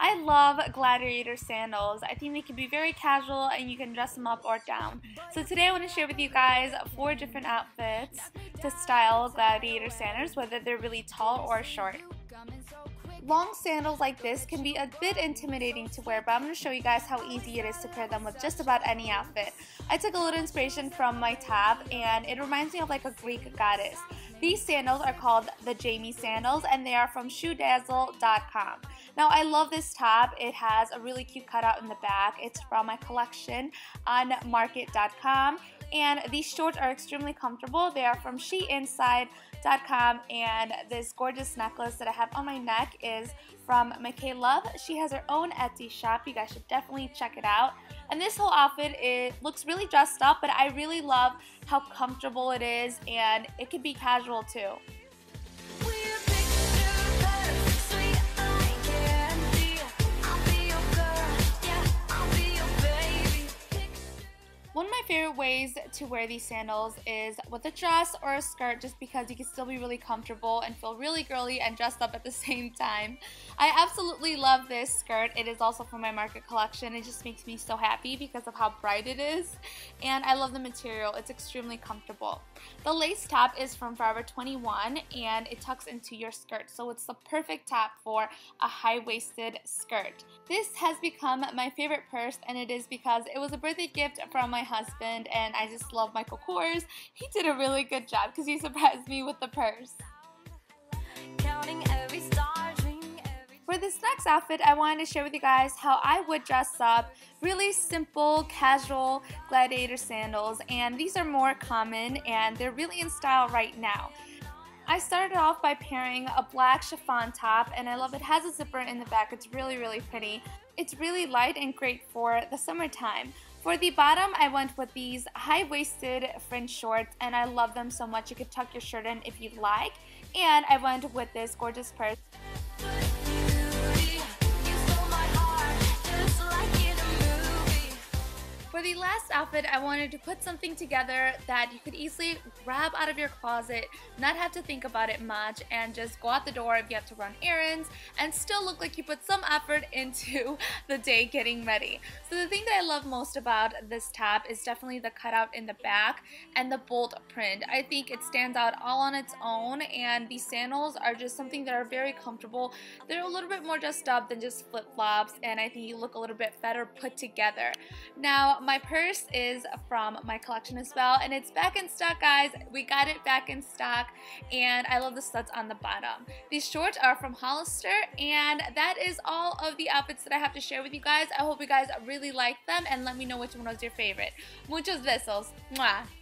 I love gladiator sandals. I think they can be very casual and you can dress them up or down. So today I want to share with you guys 4 different outfits to style gladiator sandals, whether they're really tall or short. Long sandals like this can be a bit intimidating to wear, but I'm going to show you guys how easy it is to pair them with just about any outfit. I took a little inspiration from my tab, and it reminds me of like a Greek goddess. These sandals are called the Jamie sandals, and they are from ShoeDazzle.com. Now, I love this tab. It has a really cute cutout in the back. It's from my collection on Market.com. And these shorts are extremely comfortable. They are from SheInside.com, and this gorgeous necklace that I have on my neck is from McKay Love. She has her own Etsy shop. You guys should definitely check it out. And this whole outfit, it looks really dressed up, but I really love how comfortable it is, and it can be casual too. One of my favorite ways to wear these sandals is with a dress or a skirt, just because you can still be really comfortable and feel really girly and dressed up at the same time. I absolutely love this skirt. It is also from my Market collection. It just makes me so happy because of how bright it is, and I love the material. It's extremely comfortable. The lace top is from Forever 21, and it tucks into your skirt, so it's the perfect top for a high-waisted skirt. This has become my favorite purse, and it is because it was a birthday gift from my husband, and I just love Michael Kors. He did a really good job because he surprised me with the purse. For this next outfit, I wanted to share with you guys how I would dress up really simple, casual gladiator sandals, and these are more common and they're really in style right now. I started off by pairing a black chiffon top, and I love it has a zipper in the back. It's really, really pretty. It's really light and great for the summertime. For the bottom, I went with these high-waisted fringe shorts, and I love them so much. You could tuck your shirt in if you'd like. And I went with this gorgeous purse. For the last outfit, I wanted to put something together that you could easily grab out of your closet, not have to think about it much, and just go out the door if you have to run errands, and still look like you put some effort into the day getting ready. So the thing that I love most about this top is definitely the cutout in the back and the bold print. I think it stands out all on its own, and these sandals are just something that are very comfortable. They're a little bit more dressed up than just flip-flops, and I think you look a little bit better put together. Now, my purse is from my collection as well, and it's back in stock, guys. We got it back in stock, and I love the studs on the bottom. These shorts are from Hollister, and that is all of the outfits that I have to share with you guys. I hope you guys really like them, and let me know which one was your favorite. Muchos besos. Mwah.